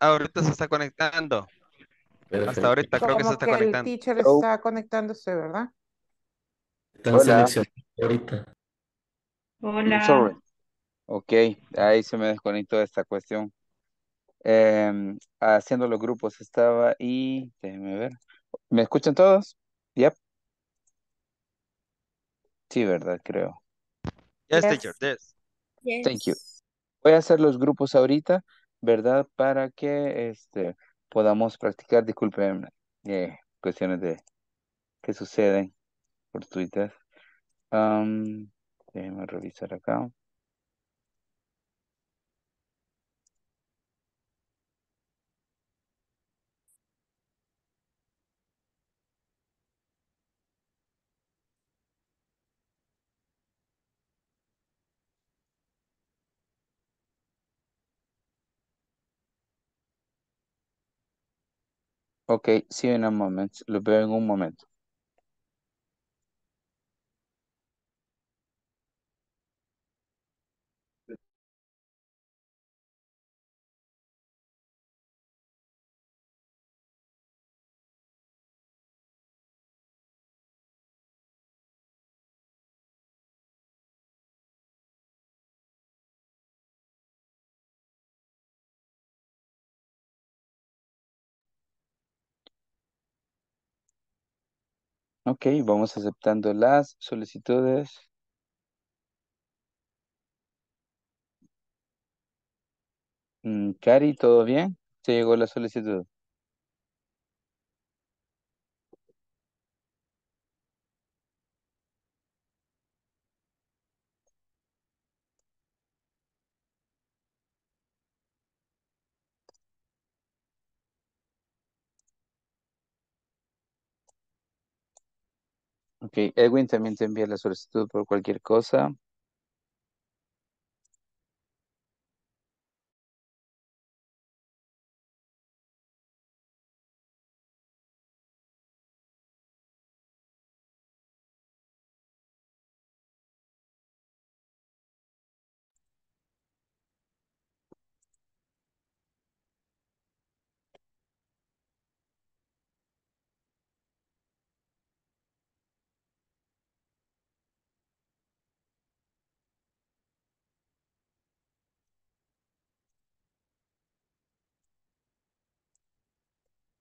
ahorita se está conectando. Perfecto. Hasta ahorita creo que se está conectando. El teacher está conectándose, ¿verdad? Están seleccionando ahorita. Hola. Sorry. Ok, ahí se me desconectó esta cuestión. Haciendo los grupos estaba y... Déjenme ver. ¿Me escuchan todos? Yep. Sí, ¿verdad? Creo. Yes, teacher. Yes. Yes. Thank you. Voy a hacer los grupos ahorita, ¿verdad? Para que podamos practicar. Disculpen, cuestiones de que suceden por Twitter. Déjenme revisar acá. Okay, see you in a moment. Lo veo en un momento. Ok, vamos aceptando las solicitudes. Cari, ¿todo bien? ¿Te llegó la solicitud? Ok, Edwin también te envía la solicitud por cualquier cosa.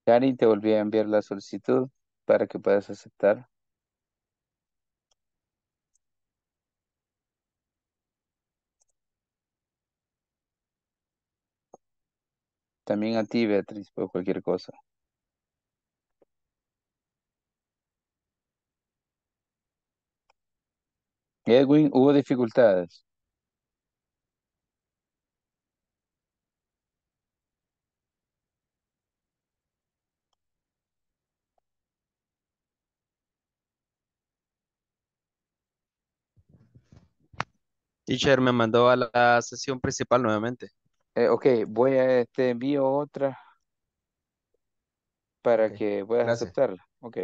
Cari, te volví a enviar la solicitud para que puedas aceptar. También a ti, Beatriz, por cualquier cosa. Edwin, ¿hubo dificultades? Teacher, me mandó a la sesión principal nuevamente. Ok, voy a envío otra para que puedas aceptarla. Ok.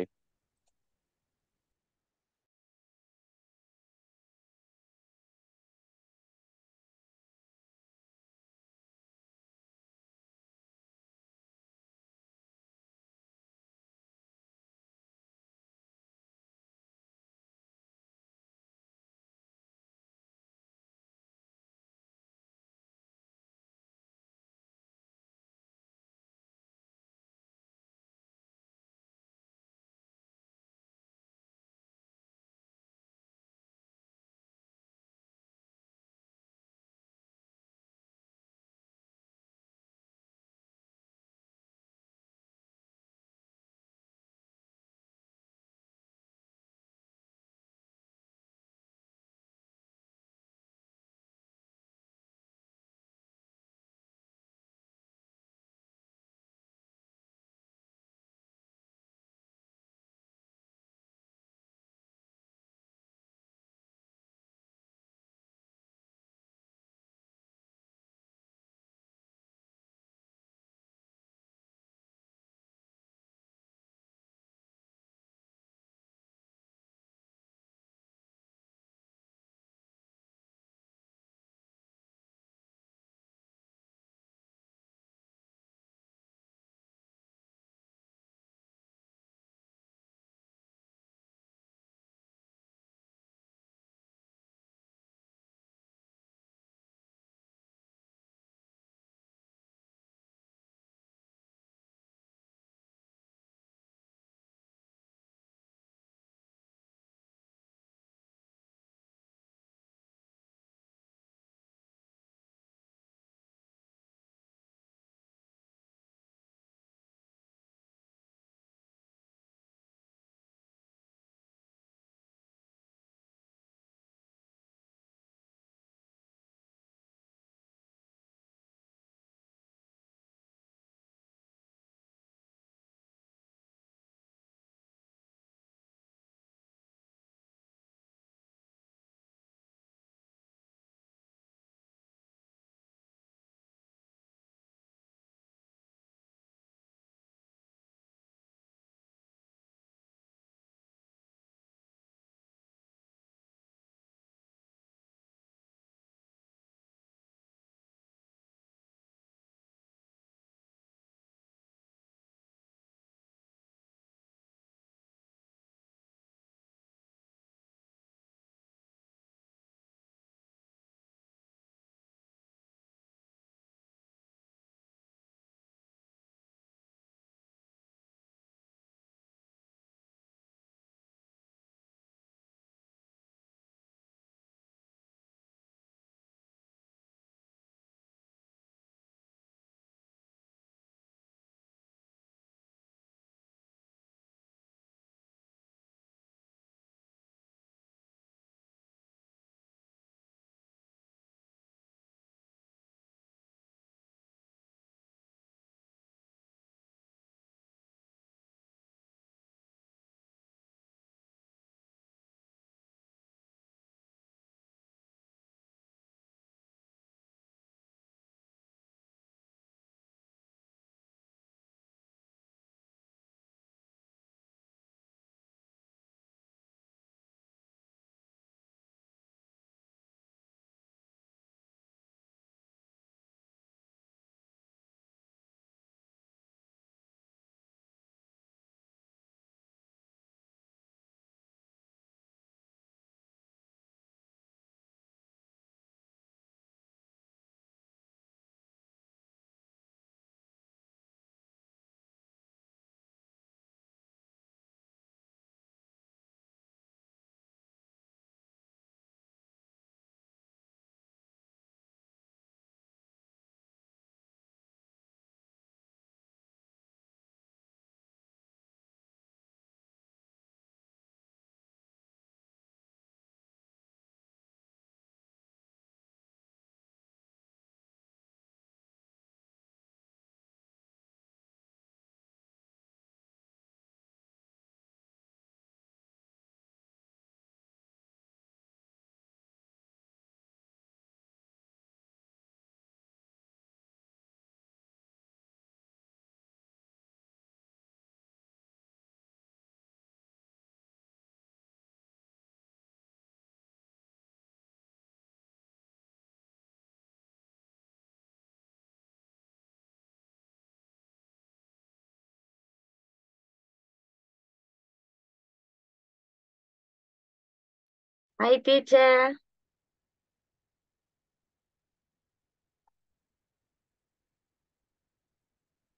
Hi, teacher.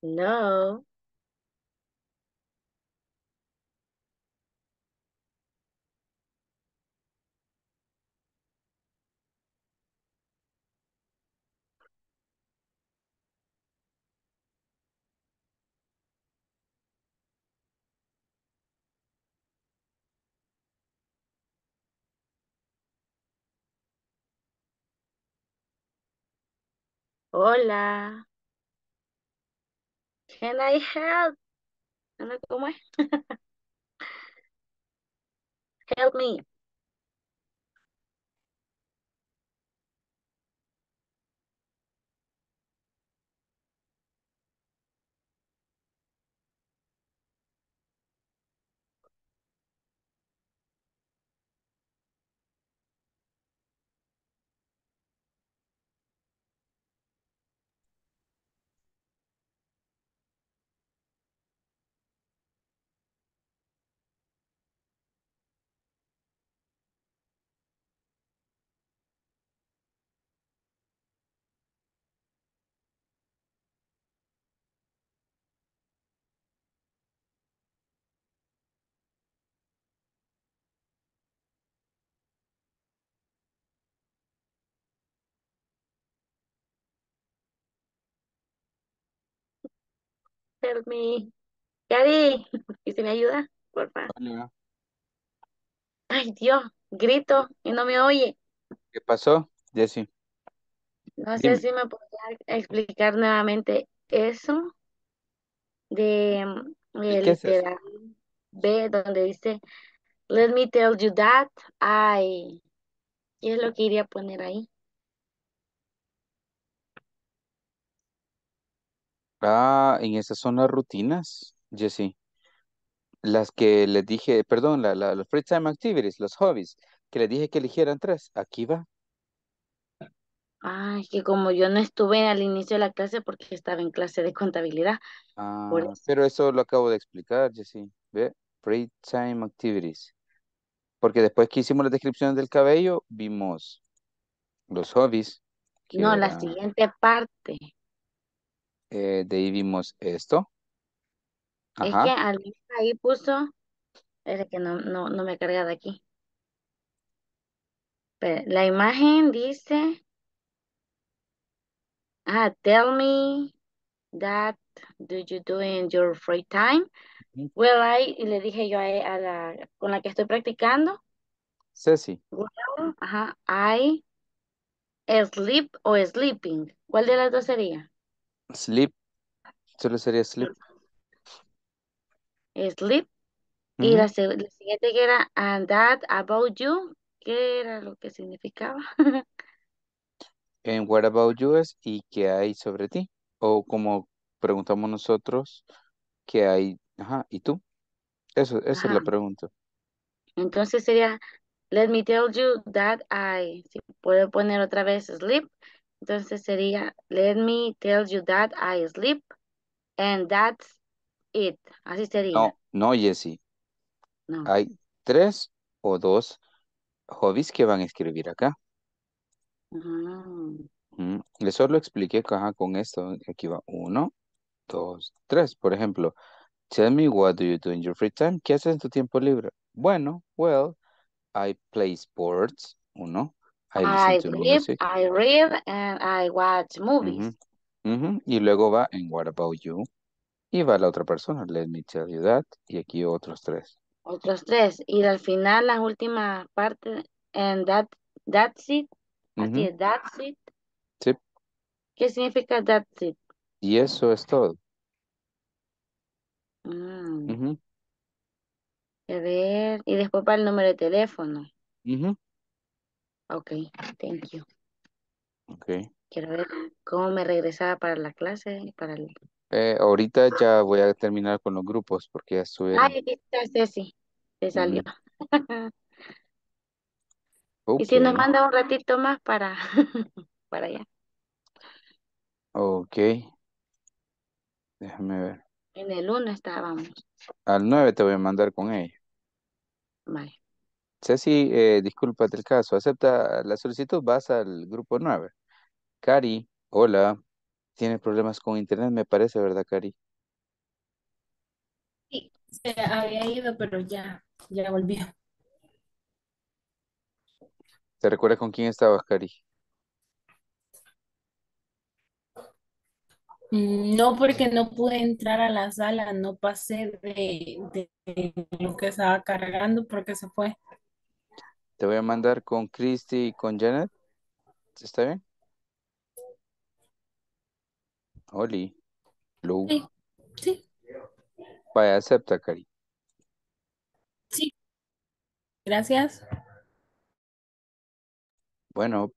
No. Hola. Can I help? Ana, ¿cómo es? Help me. Help me. Gary, ¿y si me ayuda? Porfa. Hola, Ay, Dios, grito y no me oye. ¿qué pasó? Jessy, No sé dime. si me podría explicar nuevamente eso de ¿De qué es eso? literal B, donde dice, let me tell you that. Ay, ¿qué es lo que iría a poner ahí? Ah, en esas son las rutinas, Jessy. Las que les dije, perdón, los free time activities, los hobbies, que les dije que eligieran tres. Aquí va. Ay, que como yo no estuve al inicio de la clase porque estaba en clase de contabilidad, por Ah, eso. pero eso lo acabo de explicar, Jessy. Ve, free time activities. Porque después que hicimos las descripciones del cabello, vimos los hobbies, que No, la era, siguiente parte. De ahí vimos esto. Es que Ajá. alguien ahí puso, es que no me he cargado aquí. Pero la imagen dice, tell me that do you do in your free time? Ujú. Well, y le dije yo a la con la que estoy practicando, Ceci, well, I sleep o sleeping. ¿Cuál de las dos sería? sleep, solo sería sleep. Sleep. Y Ujú. La siguiente que era, and that about you, ¿qué era lo que significaba? En What About You es ¿y qué hay sobre ti? O como preguntamos nosotros, ¿qué hay? Ajá, ¿y tú? Esa es Ajá. la pregunta. Entonces sería, let me tell you that I, si puedo poner otra vez sleep, entonces sería, let me tell you that I sleep and that's it. Así sería. No, Jessy. No. Hay tres o dos hobbies que van a escribir acá. Mm. Eso lo expliqué ajá, con esto. Aquí va uno, dos, tres. Por ejemplo, tell me what do you do in your free time? ¿Qué haces en tu tiempo libre? Bueno, well, I play sports. Uno, I listen I to sleep, music. I read, and I watch movies. Ujú, Y luego va en What About You. Y va la otra persona, let me tell you that. Y aquí otros tres. Otros tres. Y al final, la última parte, and that's it. Así Ujú, es, that's it. Sí. ¿Qué significa that's it? Y eso es todo. Mm, Ujú, A ver. Y después para el número de teléfono. ujú. Ok, thank you. Ok. Quiero ver cómo me regresaba para la clase y para el... Ahorita ya voy a terminar con los grupos porque ya estuvieron. Ay, aquí está Ceci. Se salió. Ujú, Y si nos Ok. manda un ratito más para, para allá. Ok. Déjame ver. En el 1 estábamos. Al 9 te voy a mandar con ella. Vale. Ceci, discúlpate el caso. Acepta la solicitud, vas al grupo 9. Cari, hola. Tienes problemas con internet, me parece, ¿verdad, Cari? Sí, se había ido, pero ya volvió. ¿Te recuerdas con quién estabas, Cari? No porque no pude entrar a la sala, no pasé de lo que estaba cargando porque se fue. Te voy a mandar con Christy y con Janet. ¿Está bien? Oli, Lu. Sí, sí, Vaya, acepta, Cari. sí, gracias. Bueno,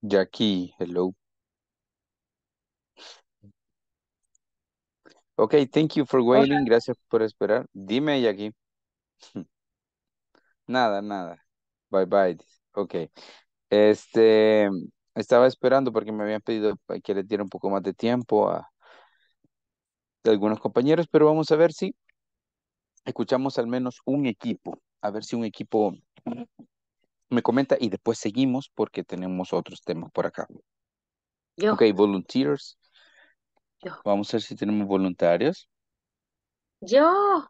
Jackie, hello. Okay, thank you for Hola, waiting. Gracias por esperar. Dime, Jackie. Nada, nada. Bye bye. Okay. Este, Estaba esperando porque me habían pedido que le diera un poco más de tiempo a algunos compañeros, pero vamos a ver si escuchamos al menos un equipo. A ver si un equipo me comenta y después seguimos porque tenemos otros temas por acá. yo, Okay, volunteers. yo, Vamos a ver si tenemos voluntarios. yo,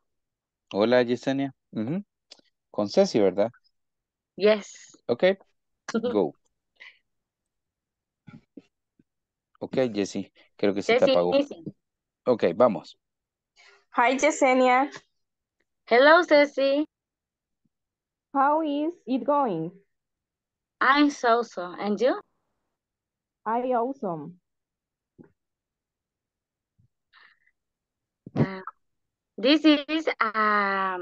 Hola, Yesenia. Ujú. Con Ceci, ¿verdad? yes. Okay, go. Ok, Jessy, creo que se te Jesse, apagó. Jesse. Ok, vamos. Hi, Yesenia. Hello, Ceci. How is it going? I'm so. And you? I awesome. Uh, This is a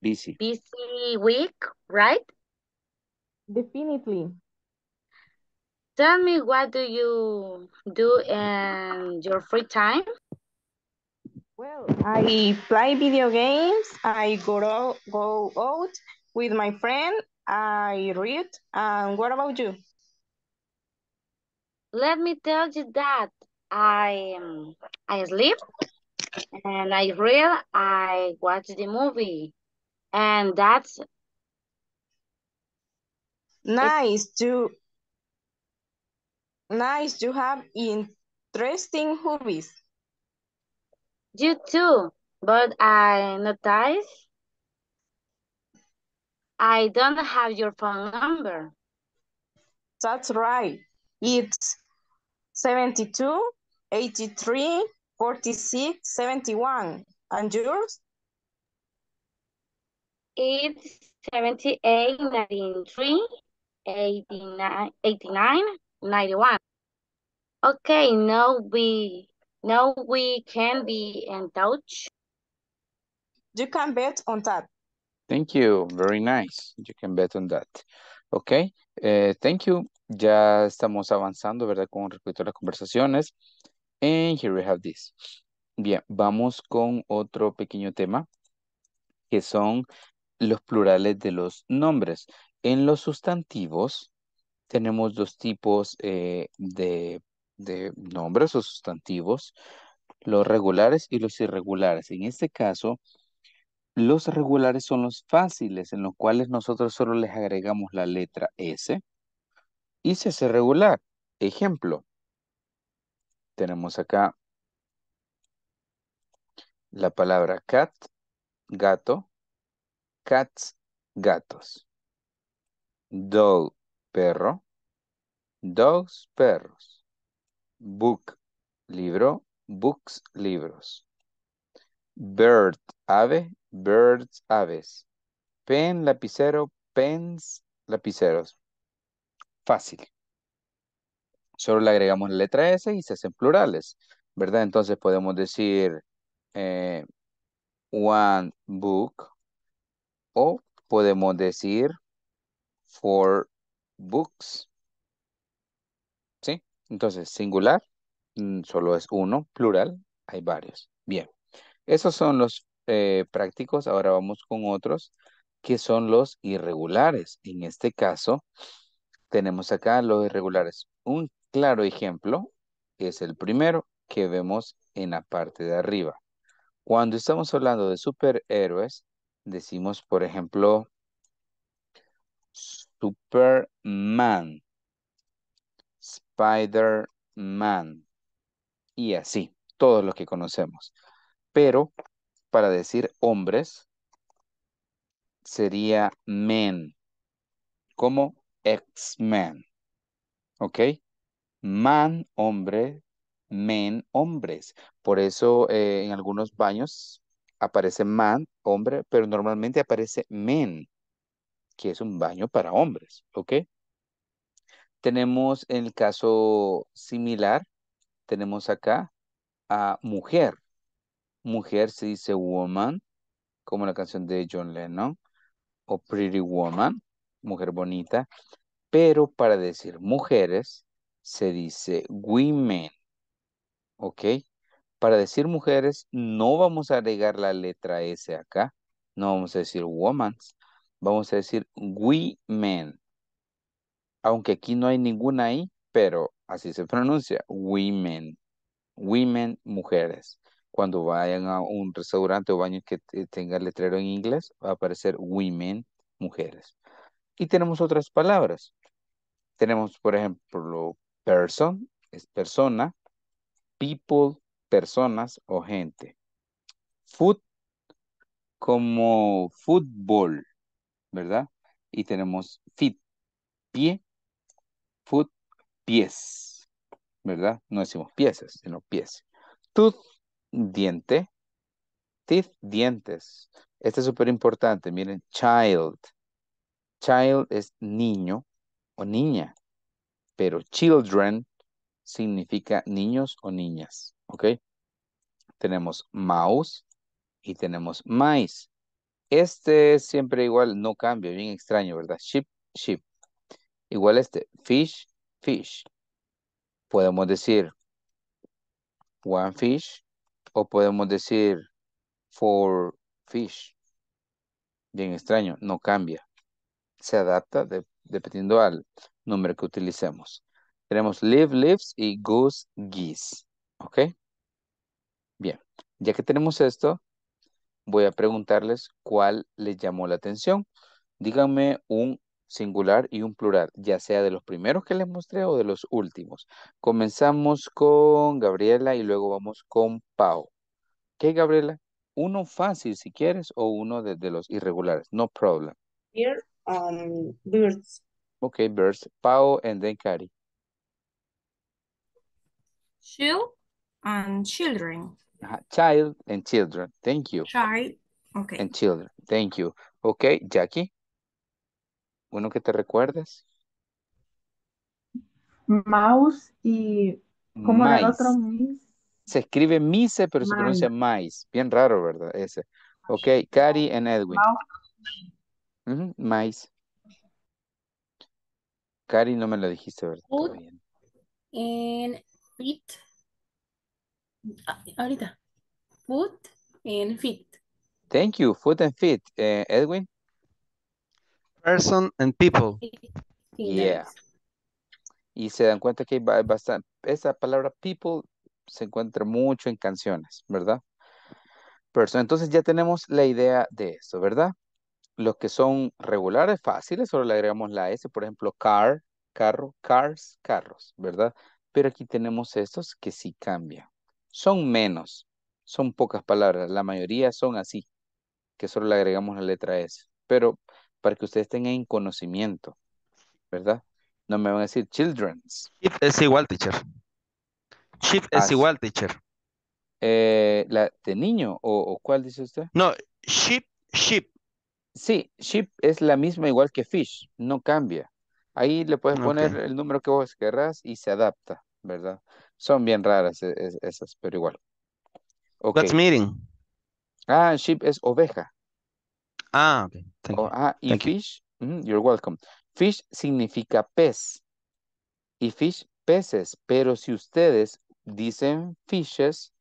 Busy. busy week, right? Definitely. Tell me, what do you do in your free time? Well, I play video games. I go out with my friend. I read. And what about you? Let me tell you that I um, I sleep and I read, I watch the movie, and that's it. Nice. You have interesting hobbies. You too, but I notice I don't have your phone number. That's right. It's 72, 83, 46, 71. And yours? It's 78, 93, 89, 91. Okay, now we can be in touch. You can bet on that. Thank you. Very nice. You can bet on that. Ok, thank you. Ya estamos avanzando, ¿verdad? Con respecto a las conversaciones. And here we have this. Bien, vamos con otro pequeño tema que son los plurales de los nombres. En los sustantivos tenemos dos tipos de nombres o sustantivos, los regulares y los irregulares. En este caso, los regulares son los fáciles, en los cuales nosotros solo les agregamos la letra S y se hace regular. Ejemplo, tenemos acá la palabra cat, gato, cats, gatos. Dog, perro, dogs, perros. Book, libro, books, libros. Bird, ave, birds, aves. Pen, lapicero, pens, lapiceros. Fácil. Solo le agregamos la letra S y se hacen plurales, ¿verdad? Entonces podemos decir eh, one book o podemos decir four books, ¿sí? Entonces singular, solo es uno, plural, hay varios. Bien. Esos son los prácticos. Ahora vamos con otros que son los irregulares. En este caso, tenemos acá los irregulares. Un claro ejemplo es el primero que vemos en la parte de arriba. Cuando estamos hablando de superhéroes, decimos, por ejemplo, Superman, Spider-Man y así, todos los que conocemos. Pero para decir hombres sería men, como X-Men, ¿ok? Man, hombre, men, hombres. Por eso en algunos baños aparece man, hombre, pero normalmente aparece men, que es un baño para hombres, ¿ok? Tenemos el caso similar, tenemos acá a mujer. Mujer se dice woman, como la canción de John Lennon, o Pretty Woman, mujer bonita. Pero para decir mujeres, se dice women, ¿ok? Para decir mujeres no vamos a agregar la letra S acá, no vamos a decir women, vamos a decir women, aunque aquí no hay ninguna I, pero así se pronuncia, women, women, mujeres. Cuando vayan a un restaurante o baño que tenga el letrero en inglés, va a aparecer women, mujeres. Y tenemos otras palabras. Tenemos, por ejemplo, person, es persona, people, personas o gente. Foot, como fútbol, ¿verdad? Y tenemos feet, pie, foot, pies, ¿verdad? No decimos piezas, sino pies. Tooth, diente, teeth, dientes. Este es súper importante, miren, child. Child es niño o niña, pero children significa niños o niñas, ¿ok? Tenemos mouse y tenemos mice. Este es siempre igual, no cambia, bien extraño, ¿verdad? Sheep, sheep. Igual este, fish, fish. Podemos decir one fish o podemos decir four fish. Bien extraño, no cambia. Se adapta dependiendo al número que utilicemos. Tenemos live, lives y goose, geese. ¿Ok? Bien. Ya que tenemos esto, voy a preguntarles cuál les llamó la atención. Díganme un singular y un plural, ya sea de los primeros que les mostré o de los últimos. Comenzamos con Gabriela y luego vamos con Pau. ¿Ok, Gabriela? Uno fácil si quieres o uno de los irregulares. No problem. Here. Birds. Okay, birds. Pau and then Kari. Child and children. Child and children. Thank you. Child. Okay. And children. Thank you. Okay, Jackie. ¿Uno que te recuerdes? Mouse y... ¿Cómo era el otro? Se escribe mise, pero se pronuncia mice. Bien raro, ¿verdad? Ese. Okay, Kari and Edwin. Mouse. Maíz. Cari, no me lo dijiste, ¿verdad? Food and feet. Ahorita. Food and feet. Thank you. Food and feet. Edwin. Person and people. Yeah. Y se dan cuenta que hay bastante, esa palabra people se encuentra mucho en canciones, ¿verdad? Person. Entonces ya tenemos la idea de eso, ¿verdad? Los que son regulares, fáciles, solo le agregamos la S, por ejemplo, car, carro, cars, carros, ¿verdad? Pero aquí tenemos estos que sí cambian. Son menos, son pocas palabras, la mayoría son así, que solo le agregamos la letra S. Pero para que ustedes tengan conocimiento, ¿verdad? No me van a decir children's. Chip es igual, teacher. Chip es igual, teacher. ¿La de niño o cuál dice usted? No, ship, ship. Sí, ship es la misma igual que fish, no cambia. Ahí le puedes poner el número que vos querrás y se adapta, ¿verdad? Son bien raras esas, pero igual. Okay. That's meeting. Ah, sheep es oveja. Ah, ok. Y fish, you're welcome. Fish significa pez. Y fish, peces. Pero si ustedes dicen fishes,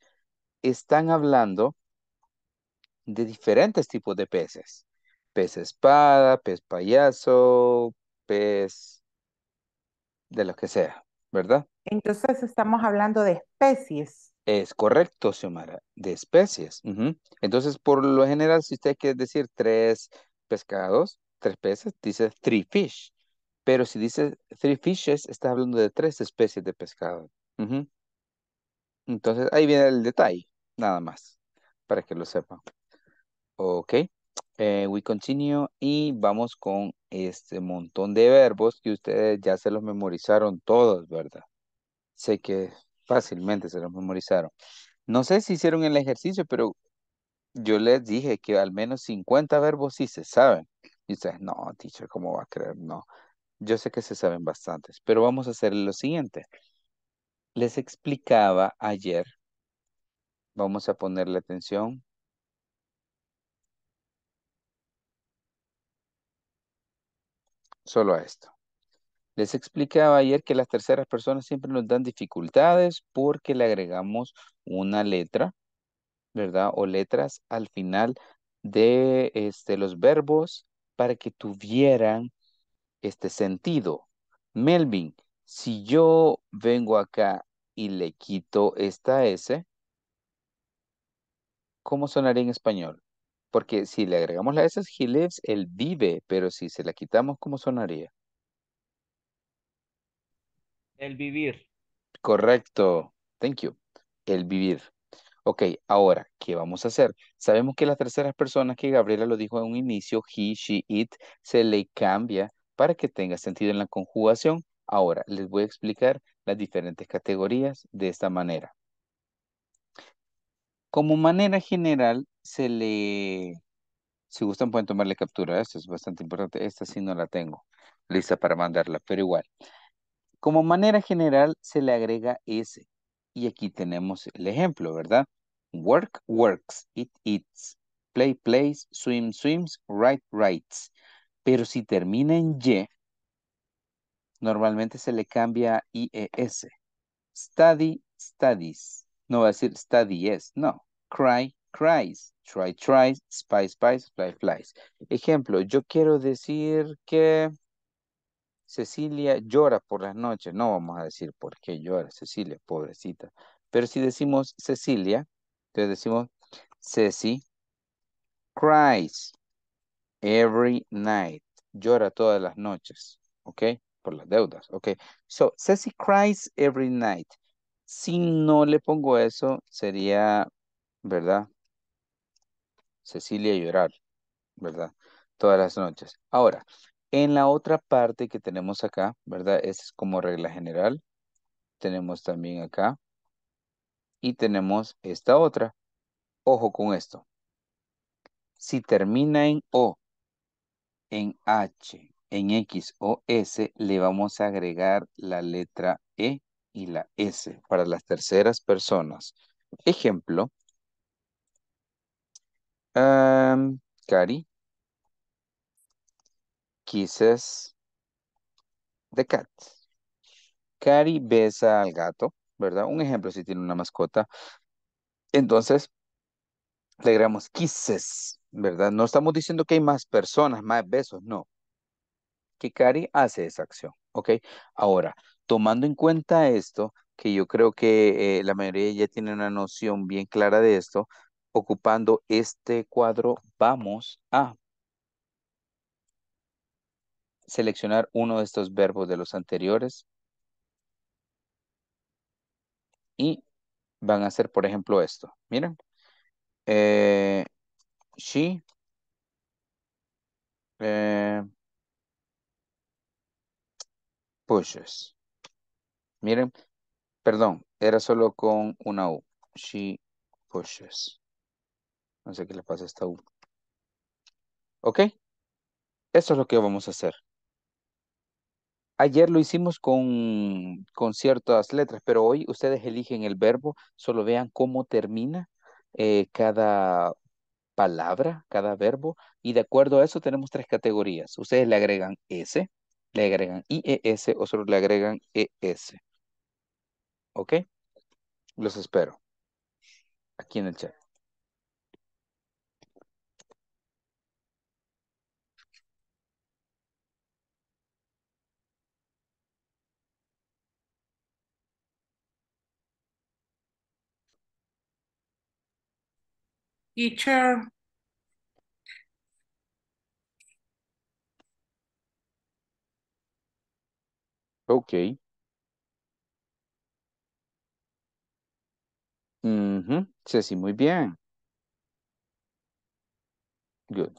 están hablando de diferentes tipos de peces. Pez espada, pez payaso, pez de lo que sea, ¿verdad? Entonces estamos hablando de especies. Es correcto, Xiomara, de especies. Entonces, por lo general, si usted quiere decir tres pescados, tres peces, dice three fish. Pero si dice three fishes, está hablando de tres especies de pescado. Entonces, ahí viene el detalle, nada más, para que lo sepan. Ok. We continue y vamos con este montón de verbos que ustedes ya se los memorizaron todos, ¿verdad? Sé que fácilmente se los memorizaron. No sé si hicieron el ejercicio, pero yo les dije que al menos 50 verbos sí se saben. Y ustedes, no, teacher, ¿cómo va a creer? No. Yo sé que se saben bastantes, pero vamos a hacer lo siguiente. Les explicaba ayer, vamos a ponerle atención. Solo a esto. Les explicaba ayer que las terceras personas siempre nos dan dificultades porque le agregamos una letra, ¿verdad? O letras al final de los verbos para que tuvieran sentido. Melvin, si yo vengo acá y le quito esta S, ¿cómo sonaría en español? Porque si le agregamos la S, he lives, él vive, pero si se la quitamos, ¿cómo sonaría? El vivir. Correcto. Thank you. El vivir. Ok, ahora, ¿qué vamos a hacer? Sabemos que las terceras personas, que Gabriela lo dijo en un inicio, he, she, it, se le cambia para que tenga sentido en la conjugación. Ahora, les voy a explicar las diferentes categorías de esta manera. Como manera general, si gustan pueden tomarle captura. Esto es bastante importante. Esta sí no la tengo lista para mandarla, pero igual. Como manera general, se le agrega S. Y aquí tenemos el ejemplo, ¿verdad? Work, works, it, eats. Play, plays, swim, swims, write, writes. Pero si termina en Y, normalmente se le cambia IES. Study, studies. No va a decir studies, no. Cry, cries. Try, tries. Spy, spies. Fly, flies. Ejemplo, yo quiero decir que Cecilia llora por las noches. No vamos a decir por qué llora Cecilia, pobrecita. Pero si decimos Cecilia, entonces decimos Ceci cries every night. Llora todas las noches, ¿ok? Por las deudas, ¿ok? So, Ceci cries every night. Si no le pongo eso, sería, ¿verdad? Cecilia llorar, ¿verdad? Todas las noches. Ahora, en la otra parte que tenemos acá, ¿verdad? Es como regla general. Tenemos también acá. Y tenemos esta otra. Ojo con esto. Si termina en O, en H, en X o S, le vamos a agregar la letra E y la S para las terceras personas. Ejemplo. Cari kisses the cat. Cari besa al gato, ¿verdad? Un ejemplo, si tiene una mascota. Entonces, le agregamos kisses, ¿verdad? No estamos diciendo que hay más personas, más besos, no. Que Cari hace esa acción, ¿ok? Ahora, tomando en cuenta esto, que yo creo que la mayoría ya tiene una noción bien clara de esto, ocupando este cuadro, vamos a seleccionar uno de estos verbos de los anteriores y van a hacer, por ejemplo, esto. Miren, she pushes. Miren, perdón, era solo con una U. She pushes. No sé qué le pasa a esta U. Ok, eso es lo que vamos a hacer. Ayer lo hicimos con ciertas letras, pero hoy ustedes eligen el verbo, solo vean cómo termina cada palabra, cada verbo, y de acuerdo a eso tenemos tres categorías. Ustedes le agregan S, le agregan IES o solo le agregan ES. ¿Ok? Los espero aquí en el chat. Teacher. Okay. Sí, muy bien. Good.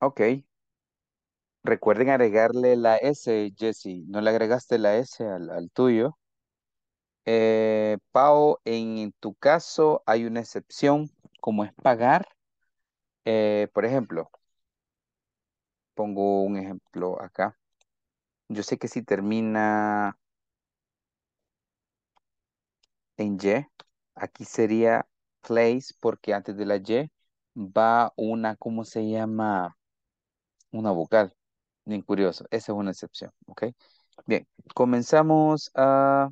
Ok. Recuerden agregarle la S, Jesse. No le agregaste la S al tuyo. Pau, en tu caso hay una excepción, como es pagar. Por ejemplo, pongo un ejemplo acá. Yo sé que si termina en Y, aquí sería place, porque antes de la Y va una, ¿cómo se llama? Una vocal. Bien curioso. Esa es una excepción, ¿ok? Bien, comenzamos a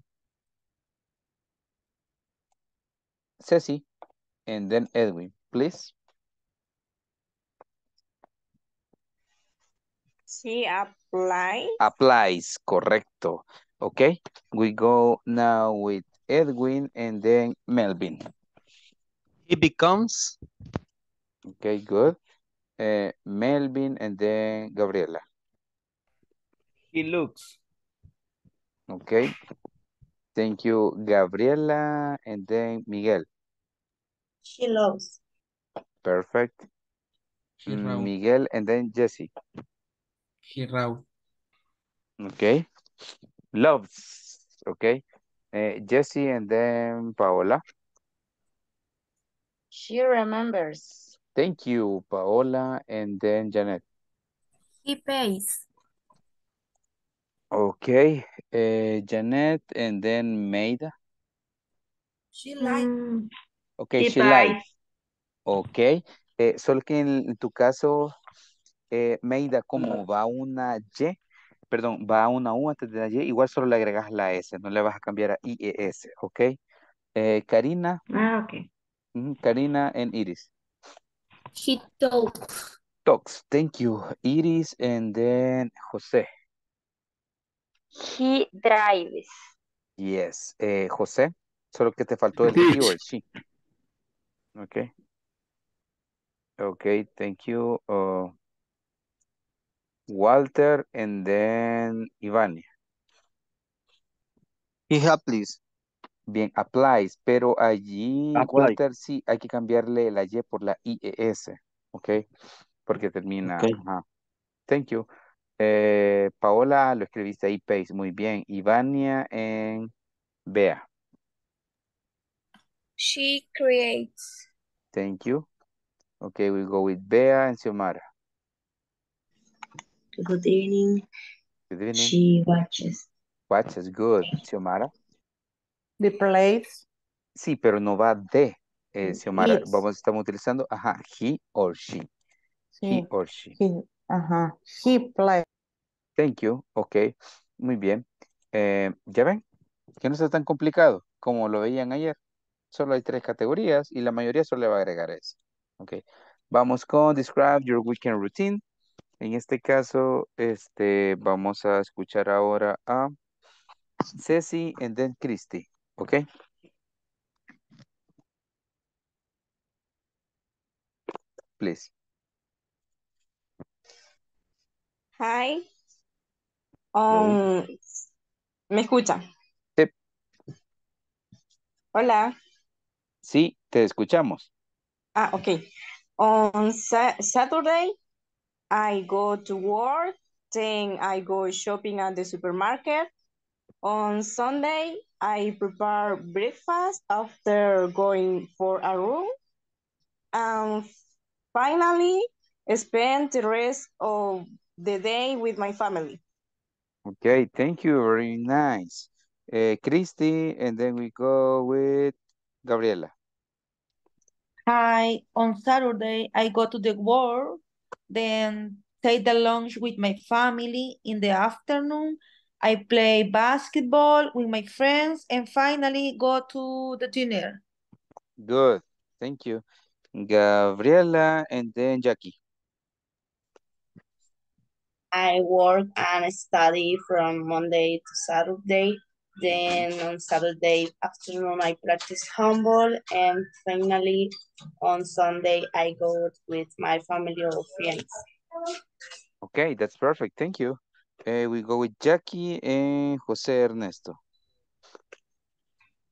Ceci and then Edwin, please. Sí, apply. Applies, correcto. Okay, we go now with Edwin and then Melvin. He becomes Okay, good. Melvin and then Gabriela. He looks. Okay, thank you, Gabriela and then Miguel. She loves. Perfect. He row. Miguel and then Jesse. He row. Okay, loves. Okay, Jesse and then Paola. She remembers. Thank you, Paola and then Janet. He pays. Okay, Janet and then Maida. She likes. Mm, Okay, He she likes. buys. Ok, solo que en tu caso, Meida, como va una Y, perdón, va una U antes de la Y, igual solo le agregas la S, no le vas a cambiar a IES, ok. Karina, Okay. Karina and Iris. He talks. Talks, thank you. Iris and then José. He drives. Yes, José, solo que te faltó el he o el she. Ok, ok, thank you. Walter and then Ivania. He applies. Bien, applies, pero allí, Apply. Walter, sí, hay que cambiarle la Y por la IES, ¿ok? Porque termina, Okay. ajá. Thank you. Paola, lo escribiste ahí, Pace, muy bien. Ivania en Bea, She creates. thank you. Ok, we'll go with Bea and Xiomara. Good evening. Good evening. She watches. Watch is good, Xiomara. The place. Sí, pero no va de Xiomara. It's. Vamos, estamos utilizando, ajá, he or she. He Sí. or she. He plays. Thank you. Ok, muy bien. ¿Ya ven? Que no sea tan complicado como lo veían ayer. Solo hay tres categorías y la mayoría solo le va a agregar eso. Ok, vamos con Describe Your Weekend Routine. En este caso, vamos a escuchar ahora a Ceci and then Christy. Ok, please. Hi. Hello. Um, ¿Me escucha? Te- Hola. Sí, te escuchamos. Okay. On Saturday, I go to work. Then I go shopping at the supermarket. On Sunday, I prepare breakfast after going for a run. And finally, spend the rest of the day with my family. Ok, thank you. Very nice. Christy, and then we go with Gabriela. Hi, on Saturday, I go to the work, then take the lunch with my family. In the afternoon, I play basketball with my friends and finally go to the dinner. Good. Thank you. Gabriela and then Jackie. I work and study from Monday to Saturday. Then on Saturday afternoon, I practice handball. And finally, on Sunday, I go with my family or friends. Okay, that's perfect. Thank you. We go with Jackie and Jose Ernesto.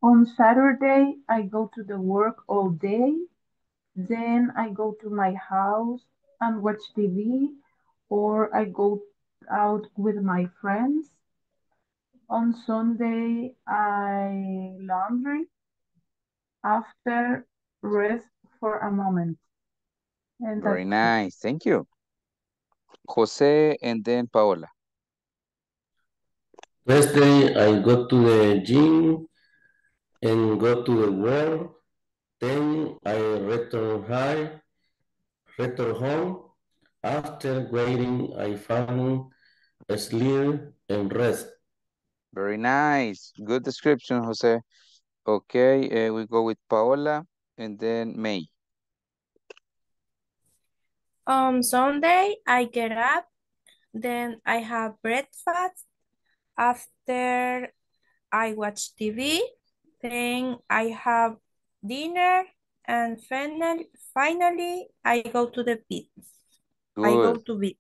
On Saturday, I go to the work all day. Then I go to my house, and watch TV, or I go out with my friends. On Sunday, I laundry. After, rest for a moment. And Very nice. Thank you. Jose and then Paola. Wednesday, I go to the gym and go to the work. Then I return home. After waiting, I found sleep and rest. Very nice. Good description, Jose. Okay, we go with Paola and then May. On Sunday, I get up, then I have breakfast. After, I watch TV. Then I have dinner, and finally, I go to the bed. Good. I go to bed.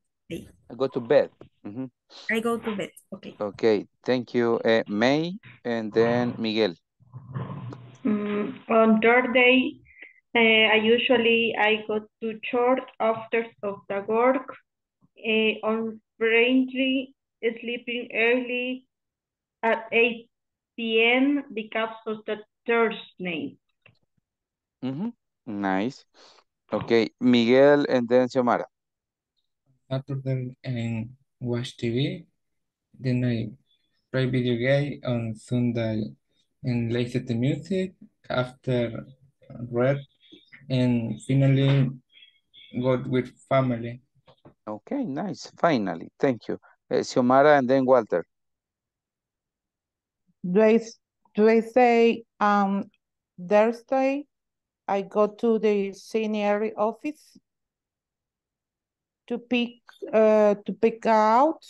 Mm-hmm. I go to bed. Okay. Okay. Thank you, May, and then Miguel. On Thursday, I usually go to church after the work. On Friday, sleeping early at 8 p.m. because of the Thursday. Mm-hmm. Nice. Okay, Miguel and then Xiomara. After then watch TV, then I play video game on Sunday and listen to music. After read and finally got with family. Okay, nice. Finally, thank you. Xiomara and then Walter. Thursday, I go to the senior office to pick out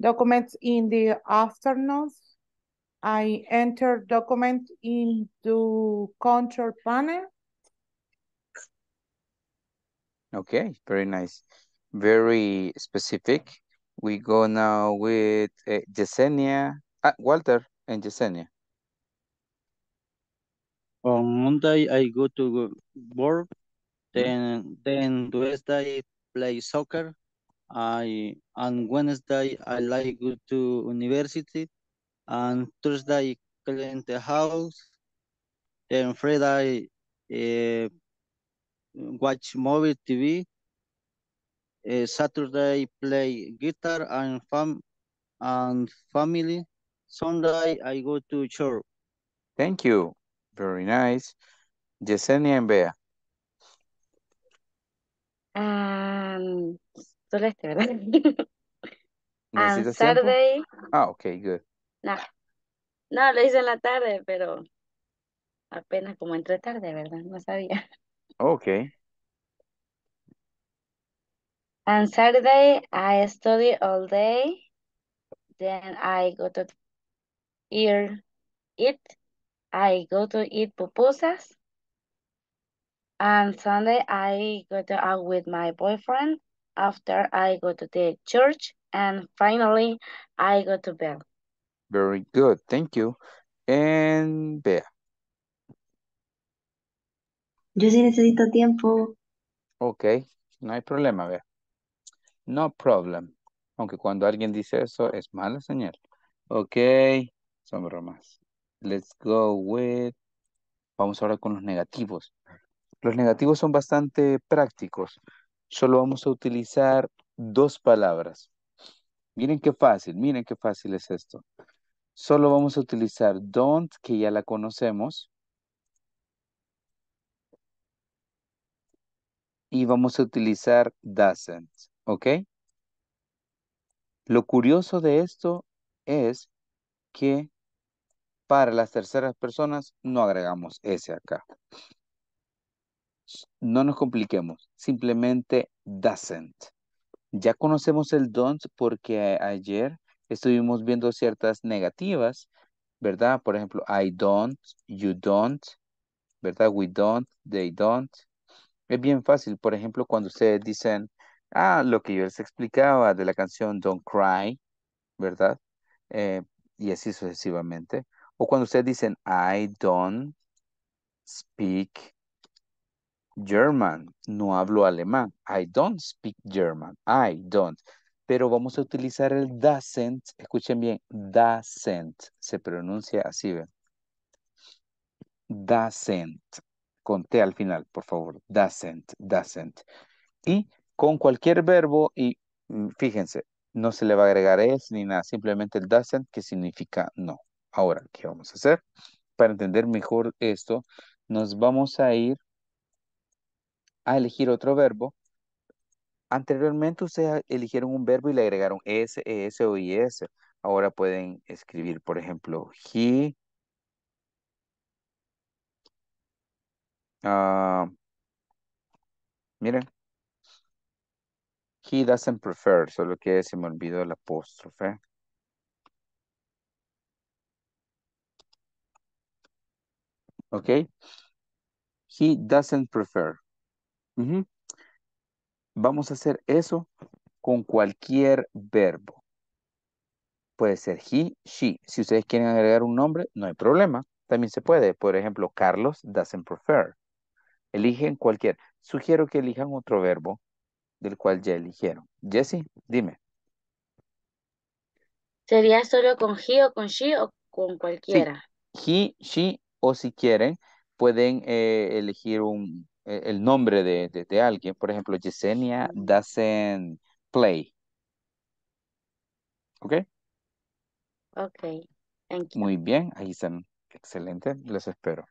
documents in the afternoons. I enter document into control panel. Okay, very nice. Very specific. We go now with Yesenia, Walter and Yesenia. On Monday, I go to work, then Tuesday, play soccer. On Wednesday, I like go to university, and Thursday, clean the house, then Friday, watch movie, TV, Saturday, play guitar and family. Sunday, I go to church. Thank you. Very nice. Yesenia and Bea. Solo este, ¿verdad? Saturday. Tiempo? Ah, ok, good. No, lo hice en la tarde, pero apenas como entré tarde, ¿verdad? No sabía. Ok. On Saturday, I study all day. Then I go to eat. I go to eat pupusas. And Sunday, I go to out with my boyfriend. After, I go to the church. And finally, I go to bed. Very good. Thank you. And Bea. Yo sí necesito tiempo. Ok. No hay problema, Bea. No problem. Aunque cuando alguien dice eso, es mala señal. Ok. Son bromas. Let's go with... Vamos ahora con los negativos. Los negativos son bastante prácticos. Solo vamos a utilizar dos palabras. Miren qué fácil es esto. Solo vamos a utilizar don't, que ya la conocemos. Y vamos a utilizar doesn't, ¿ok? Lo curioso de esto es que para las terceras personas no agregamos ese acá. No nos compliquemos. Simplemente doesn't. Ya conocemos el don't porque ayer estuvimos viendo ciertas negativas, ¿verdad? Por ejemplo, I don't, you don't, ¿verdad? We don't, they don't. Es bien fácil. Por ejemplo, cuando ustedes dicen, lo que yo les explicaba de la canción Don't Cry, ¿verdad? Y así sucesivamente. O cuando ustedes dicen, I don't speak German. No hablo alemán. I don't speak German. I don't. Pero vamos a utilizar el doesn't. Escuchen bien. Doesn't. Se pronuncia así, ¿ven? Doesn't. Con T al final, por favor. Doesn't. Doesn't. Y con cualquier verbo, y fíjense, no se le va a agregar es ni nada. Simplemente el doesn't, que significa no. Ahora, ¿qué vamos a hacer? Para entender mejor esto, nos vamos a ir a elegir otro verbo. Anteriormente ustedes eligieron un verbo y le agregaron S, ES o IS. Ahora pueden escribir, por ejemplo, he, miren, he doesn't prefer, solo que se me olvidó el apóstrofe. Ok, he doesn't prefer. Uh-huh. Vamos a hacer eso con cualquier verbo. Puede ser he, she. Si ustedes quieren agregar un nombre, no hay problema. También se puede. Por ejemplo, Carlos doesn't prefer. Eligen cualquier. Sugiero que elijan otro verbo del cual ya eligieron. Jessie, dime. ¿Sería solo con he o con she o con cualquiera? Sí. He, she, o si quieren, pueden elegir un... el nombre de alguien. Por ejemplo, Yesenia doesn't play. ¿Ok? Ok. Thank you. Muy bien. Ahí están. Excelente. Les espero.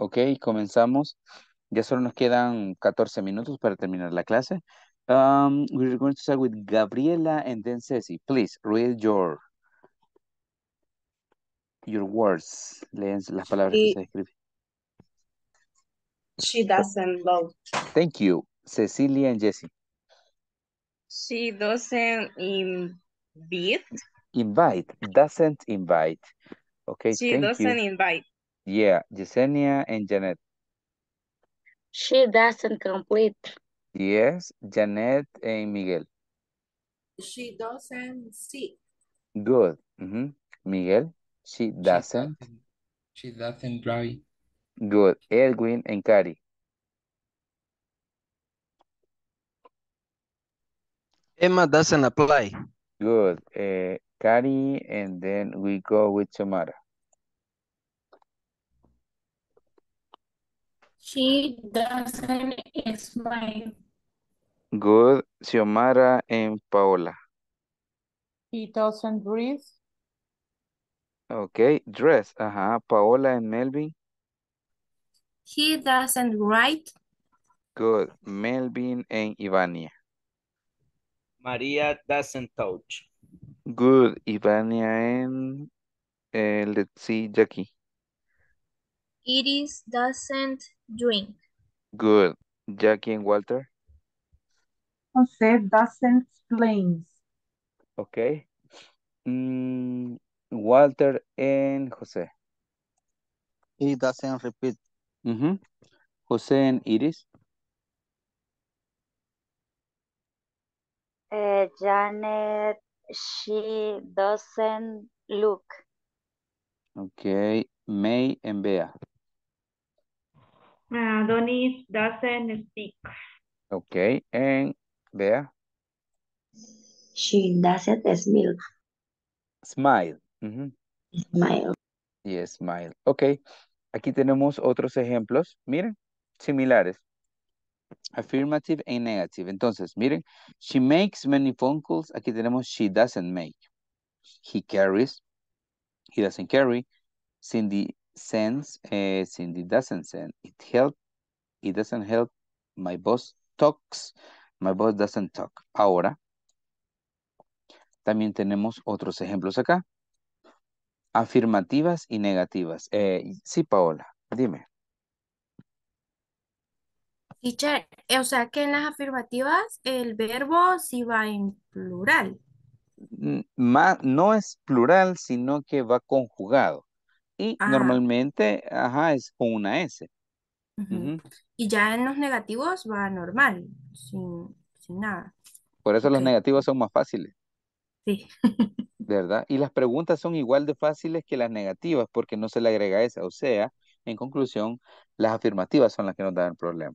Ok, comenzamos. Ya solo nos quedan 14 minutos para terminar la clase. We're going to start with Gabriela and then Ceci. Please, read your words. Leen las palabras que se escriben. She doesn't love. Thank you. Cecilia and Jessie. She doesn't invite. Invite. Doesn't invite. Okay, she doesn't invite. Yeah, Yesenia and Janet. She doesn't complete. Yes, Janet and Miguel. She doesn't see. Good. Mm-hmm. Miguel, she doesn't drive. Good. Edwin and Cari. Emma doesn't apply. Good. Cari, and then we go with Tamara. She doesn't smile. Good. Xiomara and Paola. He doesn't breathe. Okay. Dress. Paola and Melvin. He doesn't write. Good. Melvin and Ivania. Maria doesn't touch. Good. Ivania and let's see, Jackie. Iris doesn't drink. Good. Jackie and Walter. Jose doesn't explain. Okay. Walter and Jose. He doesn't repeat. Mm-hmm. Jose and Iris. Janet, she doesn't look. Okay. May and Bea. Donis doesn't speak. Okay, and Bea? She doesn't smile. Smile. Ujú. Smile. Y smile. Ok. Aquí tenemos otros ejemplos. Miren, similares. Affirmative and negative. Entonces, miren. She makes many phone calls. Aquí tenemos she doesn't make. He carries. He doesn't carry. Cindy sends. Cindy doesn't send. It doesn't help. My boss talks. My boss doesn't talk. Ahora, también tenemos otros ejemplos acá. Afirmativas y negativas. Sí, Paola, dime. Teacher, o sea que en las afirmativas el verbo sí va en plural. No es plural, sino que va conjugado. Y Ah, normalmente, ajá, es con una S. ujú. Ujú. Y ya en los negativos va normal, sin nada. Por eso Ok, los negativos son más fáciles, sí. ¿verdad? Y las preguntas son igual de fáciles que las negativas porque no se le agrega esa. O sea, en conclusión, las afirmativas son las que nos dan el problema.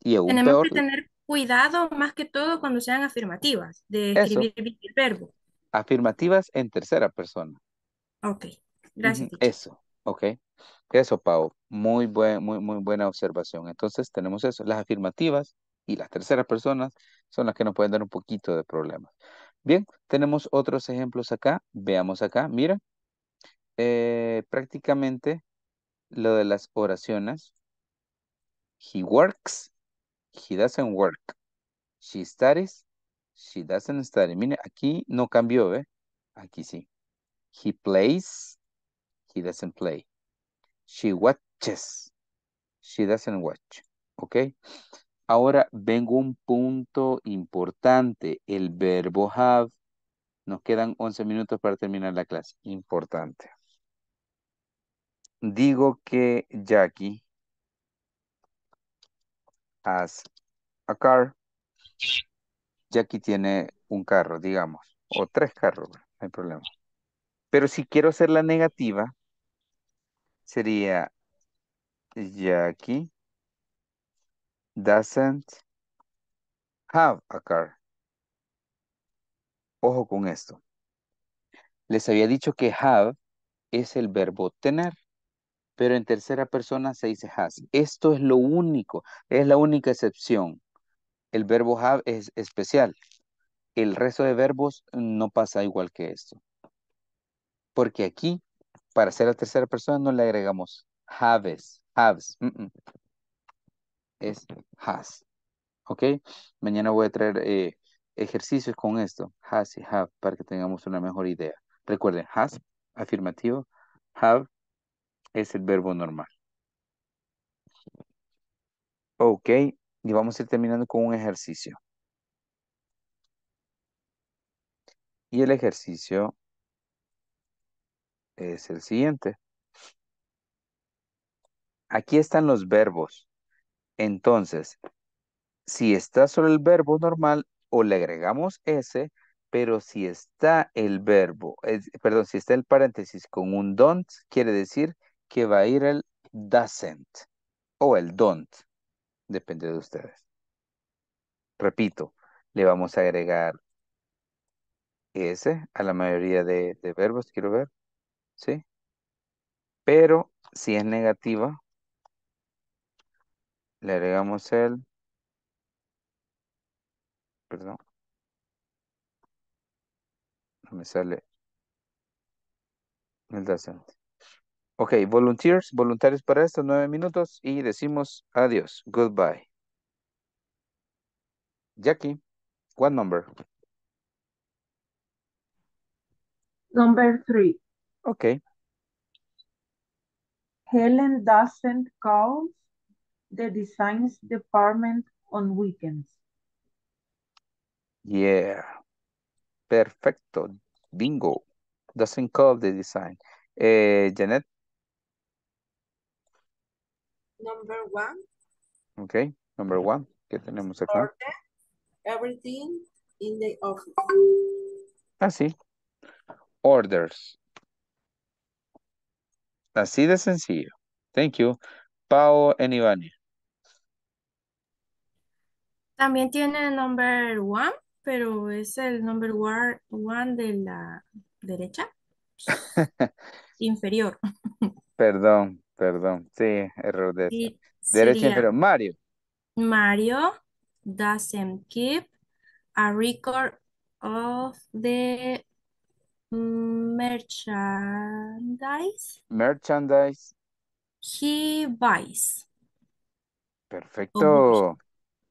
Y aún Tenemos peor, que tener cuidado más que todo cuando sean afirmativas, de eso, escribir bien el verbo. afirmativas en tercera persona. Ok, gracias, teacher. Eso, ok. Eso, Pau. Muy buena observación. Entonces, tenemos eso. Las afirmativas y las terceras personas son las que nos pueden dar un poquito de problemas. Bien, tenemos otros ejemplos acá. Veamos acá. Mira, prácticamente lo de las oraciones. He works, he doesn't work. She studies, she doesn't study. Mire, aquí no cambió, ¿ve? Aquí sí. He plays, he doesn't play. She watches. She doesn't watch. ¿Ok? Ahora vengo a un punto importante. El verbo have. Nos quedan 11 minutos para terminar la clase. Importante. Digo que Jackie has a car. Jackie tiene un carro, digamos. O tres carros. Bueno, no hay problema. Pero si quiero hacer la negativa, sería Jackie doesn't have a car. Ojo con esto. Les había dicho que have es el verbo tener, pero en tercera persona se dice has. Esto es lo único, es la única excepción. El verbo have es especial. El resto de verbos no pasa igual que esto. Porque aquí, para ser la tercera persona, no le agregamos haves. Es has. ¿Ok? Mañana voy a traer ejercicios con esto. Has y have, para que tengamos una mejor idea. Recuerden, has, afirmativo. Have es el verbo normal. Ok. Y vamos a ir terminando con un ejercicio. Y el ejercicio es el siguiente. Aquí están los verbos. Entonces, si está solo el verbo normal o le agregamos S, pero si está el verbo, perdón, si está el paréntesis con un don't, quiere decir que va a ir el doesn't o el don't, depende de ustedes. Repito, le vamos a agregar S a la mayoría de verbos, quiero ver, ¿sí? Pero si es negativa, le agregamos el, perdón, no me sale el doesn't. Ok, voluntarios para estos 9 minutos y decimos adiós, goodbye. Jackie, what number? Number 3. Ok, Helen doesn't call the design department on weekends. yeah, perfecto, bingo. Doesn't call the design. Janet, Number 1, ok, number 1, ¿qué tenemos acá? order everything in the office. Sí, orders. Así de sencillo. Thank you. Pau and Ivania. También tiene number 1, pero es el number one de la derecha inferior. Perdón. Sí, error de sí, derecha inferior. Mario doesn't keep a record of the merchandise he buys. Perfecto.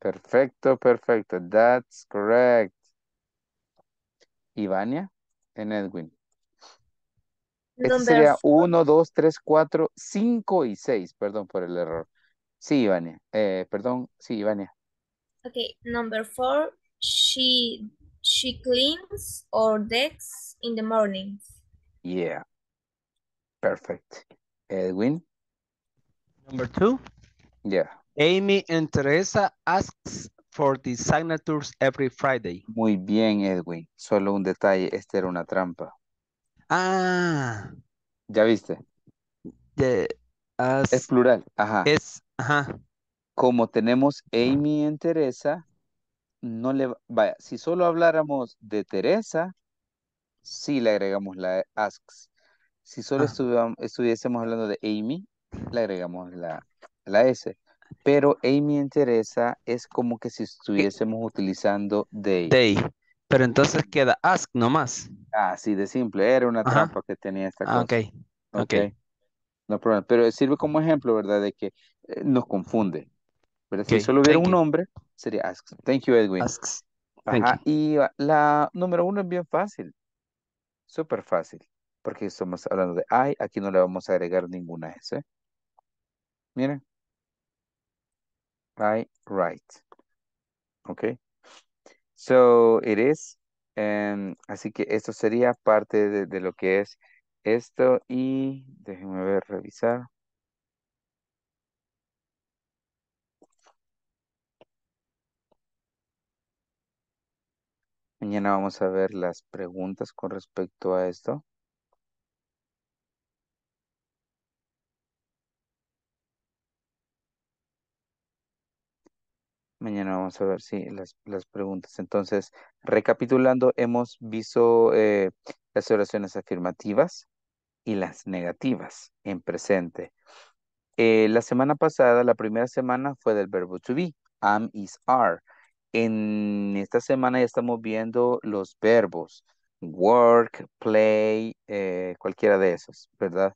That's correct. Ivania and Edwin. Este sería 1, 2, 3, 4, 5 y 6. Perdón por el error. Sí, Ivania. Okay, number 4. She cleans or decks in the morning. Yeah. Perfect. Edwin. Number 2. Yeah. Amy and Teresa asks for the signatures every Friday. Muy bien, Edwin. Solo un detalle. Esta era una trampa. Ah. ¿Ya viste? Es plural. Ajá. Como tenemos Amy en Teresa, no le vaya. Si solo habláramos de Teresa, sí le agregamos la asks. Si solo estuviésemos hablando de Amy, le agregamos la S. Pero Amy en Teresa es como que si estuviésemos utilizando they. Pero entonces queda ask nomás. Así de simple. Era una trampa que tenía esta cosa. Okay. No problema. Pero sirve como ejemplo, ¿verdad? De que nos confunde. Pero si solo hubiera un nombre, sería asks. Thank you, Edwin. Asks. Y la número 1 es bien fácil. Súper fácil. Porque estamos hablando de I. Aquí no le vamos a agregar ninguna S. Miren. I write. Okay. So it is. Así que esto sería parte de lo que es esto. Y déjenme revisar. Mañana vamos a ver las preguntas con respecto a esto. Mañana vamos a ver si las preguntas. Entonces, recapitulando, hemos visto las oraciones afirmativas y las negativas en presente. La semana pasada, la primera semana fue del verbo to be, am, is, are. En esta semana ya estamos viendo los verbos, work, play, cualquiera de esos, ¿verdad?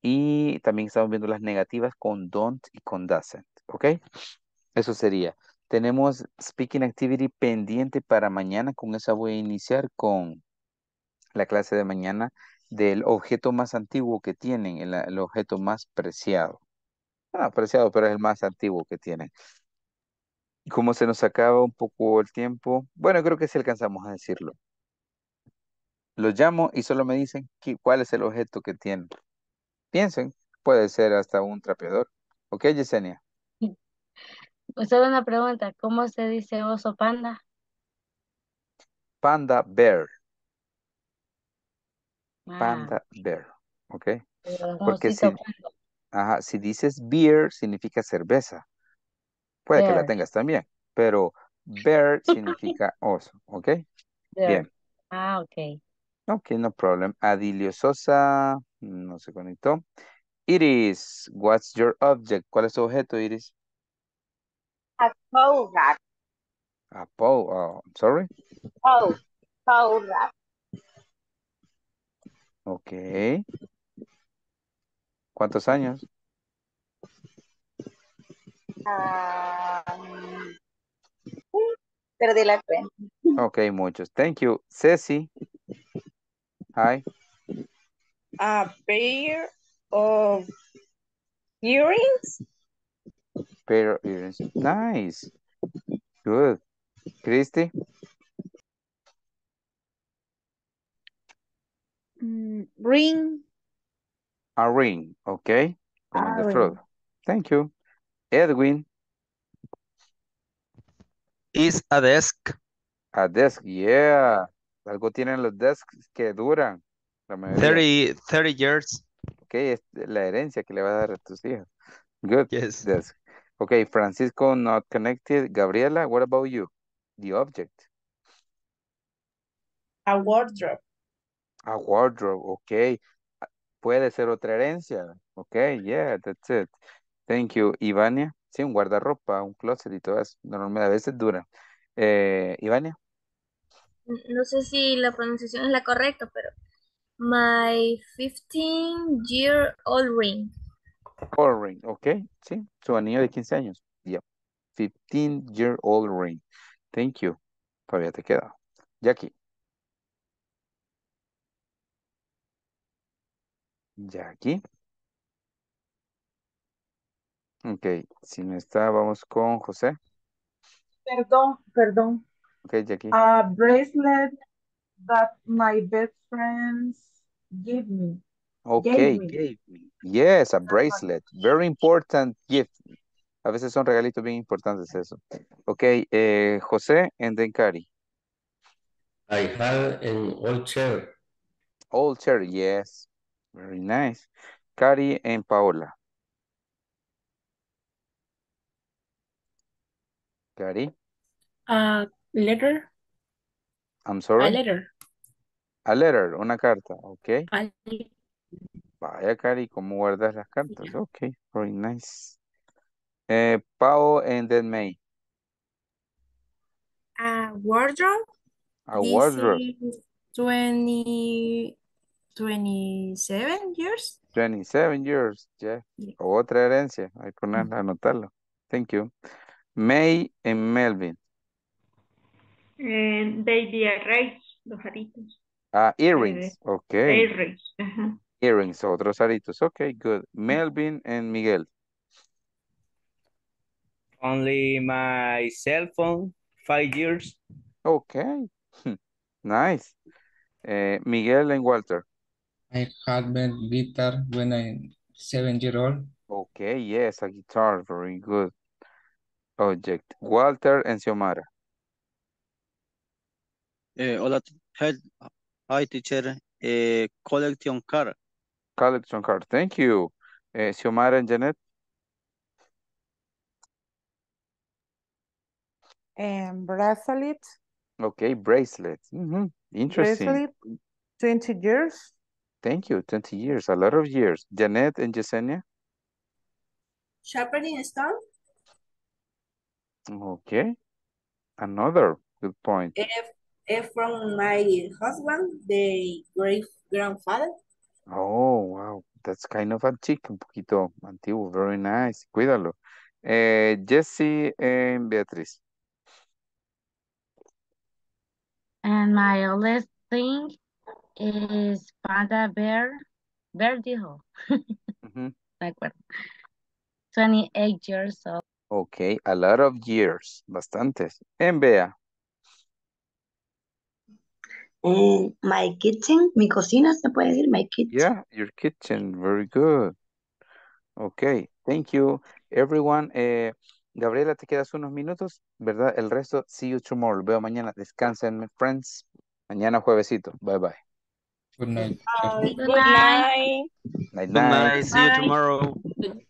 Y también estamos viendo las negativas con don't y con doesn't, ¿ok? Eso sería. Tenemos Speaking Activity pendiente para mañana. Con esa voy a iniciar con la clase de mañana del objeto más antiguo que tienen, el objeto más preciado. Bueno, preciado, pero es el más antiguo que tienen. Y como se nos acaba un poco el tiempo, bueno, creo que sí alcanzamos a decirlo. Los llamo y solo me dicen cuál es el objeto que tienen. Piensen, puede ser hasta un trapeador. ¿Ok, Yesenia? Solo una pregunta, ¿cómo se dice oso panda? Panda bear. Panda bear, ¿ok? Porque si dices beer significa cerveza. Puede bear. Que la tengas también, pero bear significa oso, ¿ok? Bear. Bien. Ok. Ok, no problem. Adilio Sosa no se conectó. Iris, what's your object? ¿Cuál es tu objeto, Iris? A cow rack. A po, sorry? Cow rack. Okay. ¿Cuántos años? 3. Okay, muchos. Thank you. Ceci. Hi. A pair of earrings. Pair of earrings. Nice. Good. Christy? Ring. A ring. Okay. The fruit. Thank you. Edwin? Is a desk. A desk, yeah. Algo tienen los desks que duran. 30 years. Okay, es la herencia que le va a dar a tus hijos. Good. Yes. Desk. Okay, Francisco, not connected. Gabriela, what about you? The object. A wardrobe. A wardrobe, ok. Puede ser otra herencia. Ok, yeah, that's it. Thank you, Ivania. Sí, un guardarropa, un closet y todo eso. Normal, a veces dura. Ivania. No sé si la pronunciación es la correcta, pero my 15-year-old ring. Old ring, ok. Sí, su anillo de 15 años. Yep. 15-year-old ring. Thank you. Todavía te queda. Jackie. Jackie. Ok, si no está, vamos con José. Perdón. Ok, Jackie. A bracelet that my best friends give me. Okay, gave me. Yes, a bracelet. Very important gift. A veces son regalitos bien importantes eso. Ok, José, and then Cari. I have an old chair. Old chair, yes. Very nice. Cari and Paola. Cari. A letter. I'm sorry. A letter. A letter, una carta, ok. Vaya, Cari, ¿cómo guardas las cartas? Ok, very nice. Pau and then May. A wardrobe. A this wardrobe. 27 years. 27 years, yeah. Otra herencia, hay que anotarlo. Thank you. May and Melvin. Baby arrays, los aritos. Ah, earrings, ok. Earrings, ajá. Earrings, otros aritos, ok, good. Melvin and Miguel. Only my cell phone, 5 years. Ok, nice. Miguel and Walter. I had a guitar when I'm 7 years old. Ok, yes, a guitar, very good. Object, Walter and Xiomara. Hola, hi teacher, collection card. Collection card, thank you. Xiomara and Janet. Bracelet. Okay, bracelet. Interesting. Bracelet, 20 years. Thank you, 20 years, a lot of years. Janet and Yesenia. Sharpening stone. Okay, another good point. From my husband, the great grandfather. Oh, wow. That's kind of antique, un poquito antiguo. Very nice. Cuídalo. Jesse and Beatriz. And my oldest thing is Panda Bear. Bear Dijo. De acuerdo. 28 years old. Okay, a lot of years. Bastantes. And Bea. My kitchen, mi cocina, se puede decir, my kitchen. Yeah, your kitchen, very good. Okay, thank you, everyone. Gabriela, te quedas unos minutos, ¿verdad? El resto, see you tomorrow. Veo mañana. Descansen, my friends. Mañana juevesito. Bye, bye. Good night. Bye. Good night. Night, night. Good night. See you tomorrow. Bye.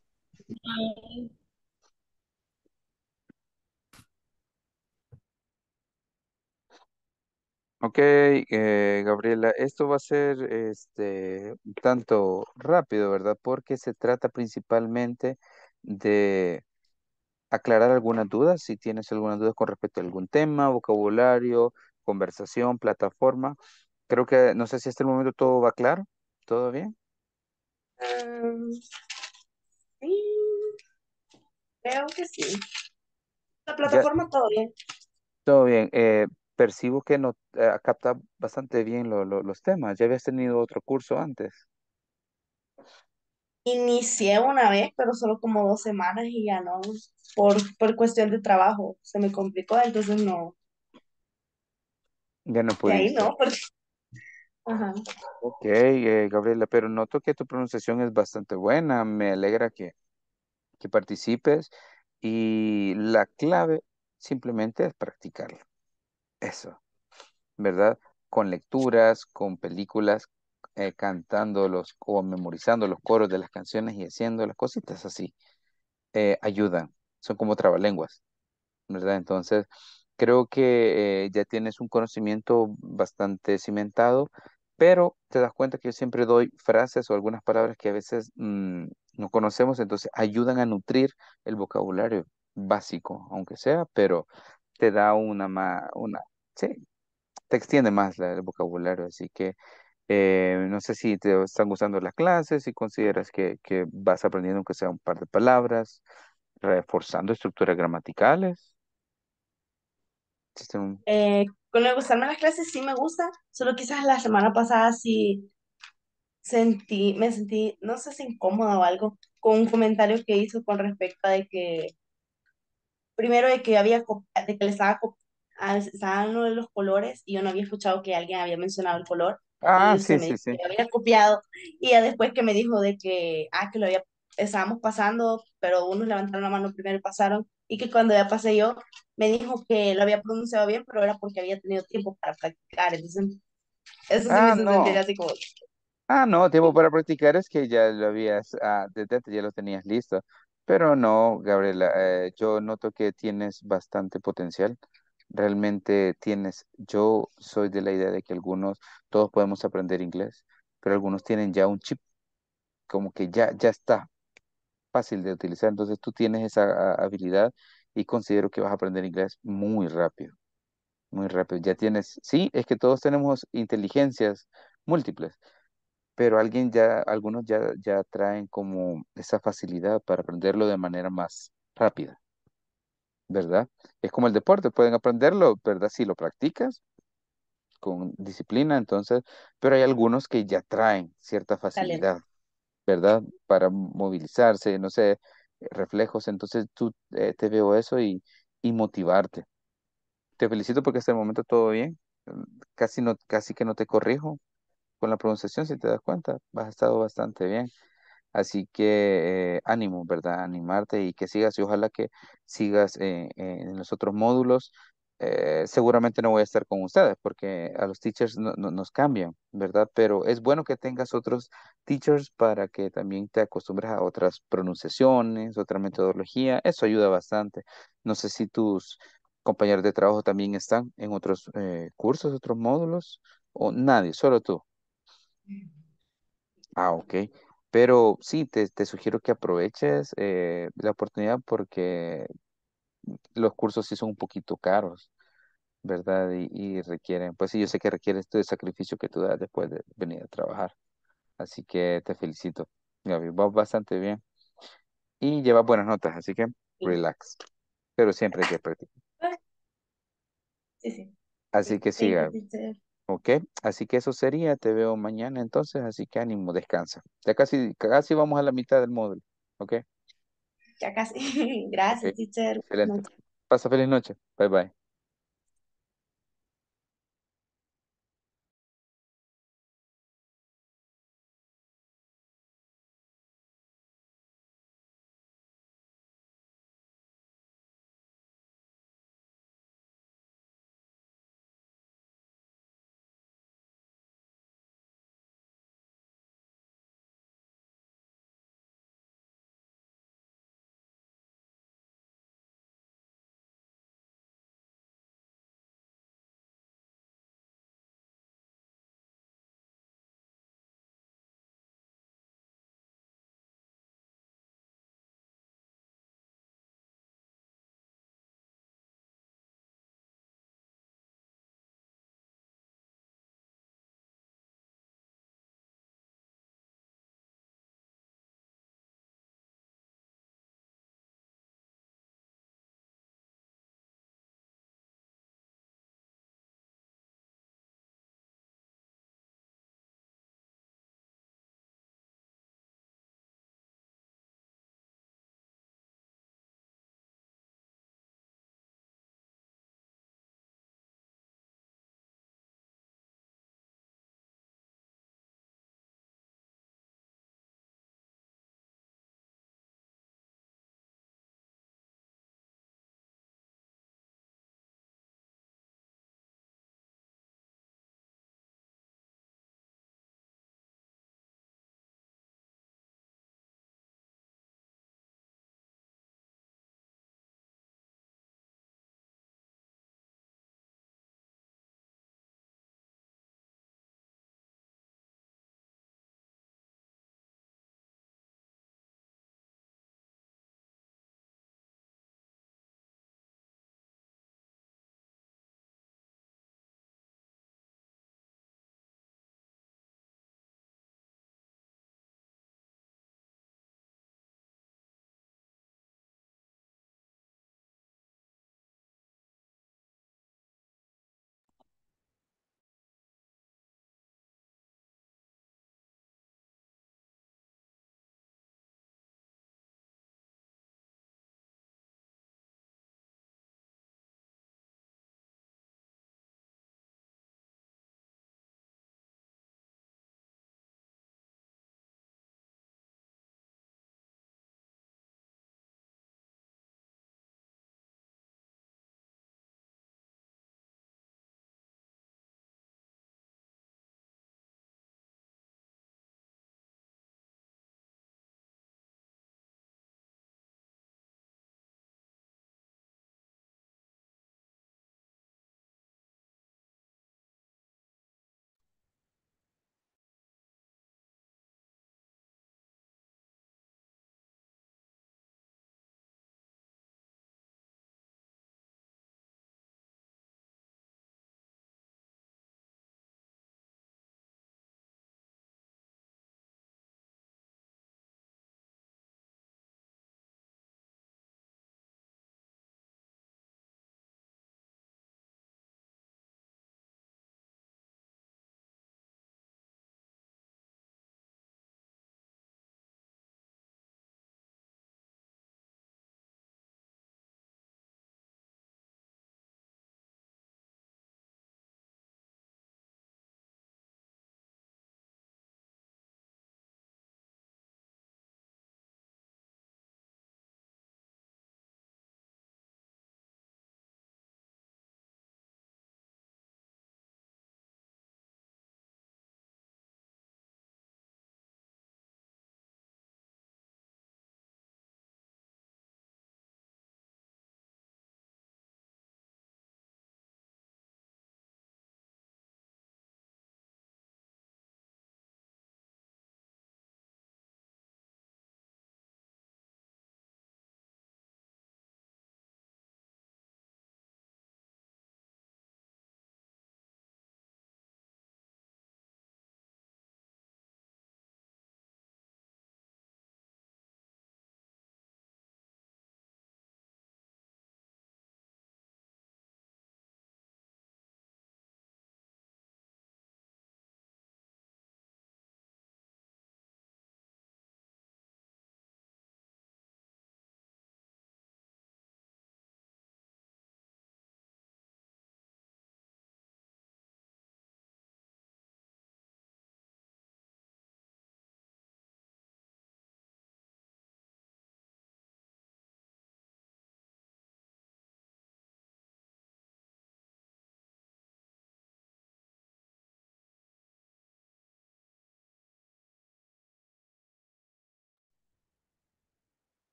Ok, Gabriela, esto va a ser un tanto rápido, ¿verdad? Porque se trata principalmente de aclarar algunas dudas, si tienes algunas dudas con respecto a algún tema, vocabulario, conversación, plataforma. Creo que, no sé si hasta el momento todo va claro, ¿todo bien? Sí, creo que sí. La plataforma ya, todo bien. Todo bien, percibo que no capta bastante bien los temas. ¿Ya habías tenido otro curso antes? Inicié una vez, pero solo como 2 semanas y ya no, por cuestión de trabajo. Se me complicó, entonces no. Ya no pudiste. Y ahí no, porque... Ajá. Ok, Gabriela, pero noto que tu pronunciación es bastante buena. Me alegra que participes. Y la clave simplemente es practicarla. Eso, ¿verdad? Con lecturas, con películas, cantándolos o memorizando los coros de las canciones y haciendo las cositas así. Ayudan, son como trabalenguas, ¿verdad? Entonces, Creo que ya tienes un conocimiento bastante cimentado, pero te das cuenta que yo siempre doy frases o algunas palabras que a veces no conocemos, entonces ayudan a nutrir el vocabulario básico, aunque sea, pero te da sí, te extiende más el vocabulario, así que no sé si te están gustando las clases, si consideras que vas aprendiendo aunque sea un par de palabras, reforzando estructuras gramaticales. Existe un- Con lo de gustarme las clases sí me gusta, solo quizás la semana pasada sí me sentí, no sé si incómoda o algo, con un comentario que hizo con respecto a de que, primero de que de que le estaba, estaban lo de los colores y yo no había escuchado que alguien había mencionado el color y Ah, usted sí, me sí, dijo sí. que había copiado y ya después que me dijo de que, que estábamos pasando, pero unos levantaron la mano primero y pasaron y que cuando ya pasé yo me dijo que lo había pronunciado bien, pero era porque había tenido tiempo para practicar, entonces eso sí me Ah, hizo sentir no. así como, Ah, no, tiempo para practicar es que ya lo habías, desde antes ya lo tenías listo. Pero no, Gabriela, yo noto que tienes bastante potencial. Realmente yo soy de la idea de que todos podemos aprender inglés, pero algunos tienen ya un chip, como que ya está fácil de utilizar. Entonces tú tienes esa habilidad y considero que vas a aprender inglés muy rápido, muy rápido. Sí, es que todos tenemos inteligencias múltiples, pero algunos ya traen como esa facilidad para aprenderlo de manera más rápida, ¿verdad? Es como el deporte, pueden aprenderlo, ¿verdad? Si lo practicas con disciplina, entonces, pero hay algunos que ya traen cierta talento. facilidad, ¿verdad? Para movilizarse, no sé, reflejos, entonces tú te veo eso y motivarte. Te felicito porque hasta el momento todo bien, casi que no te corrijo con la pronunciación, si te das cuenta, has estado bastante bien. Así que ánimo, ¿verdad? Animarte y que sigas y ojalá que sigas en los otros módulos. Seguramente no voy a estar con ustedes porque a los teachers nos cambian, ¿verdad? Pero es bueno que tengas otros teachers para que también te acostumbres a otras pronunciaciones, otra metodología. Eso ayuda bastante. No sé si tus compañeros de trabajo también están en otros cursos, otros módulos, o nadie, solo tú. Ah, ok. Pero sí, te sugiero que aproveches la oportunidad porque los cursos sí son un poquito caros, ¿verdad? Y requieren, pues sí, yo sé que requiere este sacrificio que tú das después de venir a trabajar. Así que te felicito, Gaby, vas bastante bien y llevas buenas notas, así que relax. Pero siempre hay que practicar. Sí. Así que Sí, siga, teacher. ok. Así que eso sería, te veo mañana entonces, así que ánimo, descansa. Ya casi vamos a la mitad del módulo, ok. Ya casi. Ok, Gracias, teacher. Buenas excelente. noches. Pasa feliz noche. Bye bye.